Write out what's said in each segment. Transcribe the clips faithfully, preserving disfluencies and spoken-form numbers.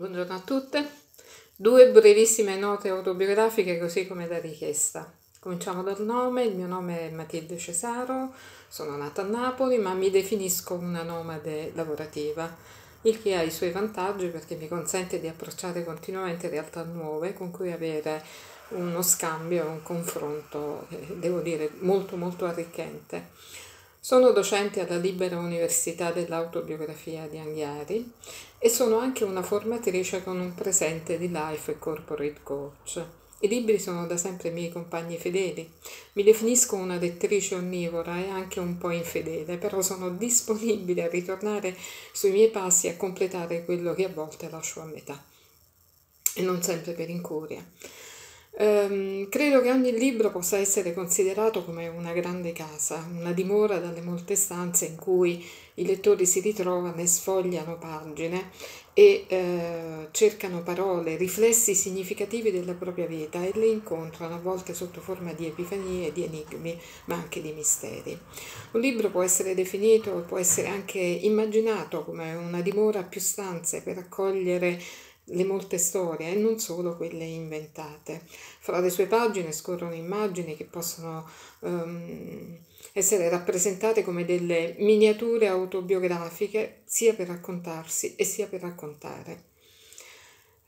Buongiorno a tutte. Due brevissime note autobiografiche così come da richiesta. Cominciamo dal nome. Il mio nome è Matilde Cesaro, sono nata a Napoli ma mi definisco una nomade lavorativa, il che ha i suoi vantaggi perché mi consente di approcciare continuamente realtà nuove con cui avere uno scambio, un confronto, devo dire, molto molto arricchente. Sono docente alla Libera Università dell'Autobiografia di Anghiari e sono anche una formatrice con un presente di Life e Corporate Coach. I libri sono da sempre i miei compagni fedeli. Mi definisco una lettrice onnivora e anche un po' infedele, però sono disponibile a ritornare sui miei passi e a completare quello che a volte lascio a metà, e non sempre per incuria. Um, credo che ogni libro possa essere considerato come una grande casa, una dimora dalle molte stanze in cui i lettori si ritrovano e sfogliano pagine e eh, cercano parole, riflessi significativi della propria vita e le incontrano a volte sotto forma di epifanie, di enigmi, ma anche di misteri. Un libro può essere definito, può essere anche immaginato come una dimora a più stanze per accogliere le molte storie e non solo quelle inventate. Fra le sue pagine scorrono immagini che possono um, essere rappresentate come delle miniature autobiografiche, sia per raccontarsi e sia per raccontare.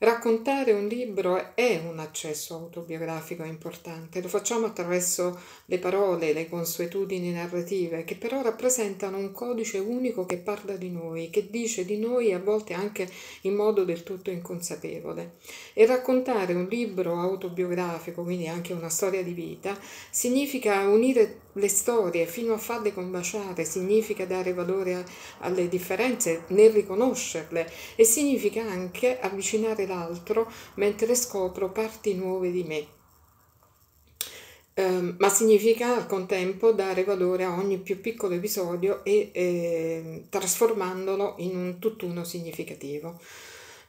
Raccontare un libro è un accesso autobiografico importante, lo facciamo attraverso le parole, le consuetudini narrative, che però rappresentano un codice unico che parla di noi, che dice di noi a volte anche in modo del tutto inconsapevole. E raccontare un libro autobiografico, quindi anche una storia di vita, significa unire le storie fino a farle combaciare, significa dare valore alle differenze nel riconoscerle e significa anche avvicinare l'altro mentre scopro parti nuove di me. Eh, ma significa al contempo dare valore a ogni più piccolo episodio e eh, trasformandolo in un tutt'uno significativo.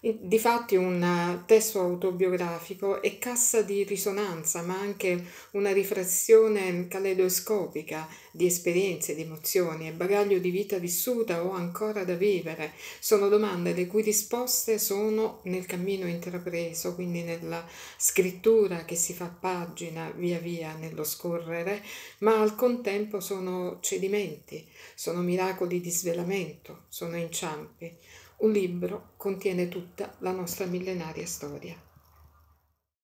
Difatti un testo autobiografico è cassa di risonanza, ma anche una riflessione caleidoscopica di esperienze, di emozioni e bagaglio di vita vissuta o ancora da vivere. Sono domande le cui risposte sono nel cammino intrapreso, quindi nella scrittura che si fa pagina via via nello scorrere, ma al contempo sono cedimenti, sono miracoli di svelamento, sono inciampi. Un libro contiene tutta la nostra millenaria storia.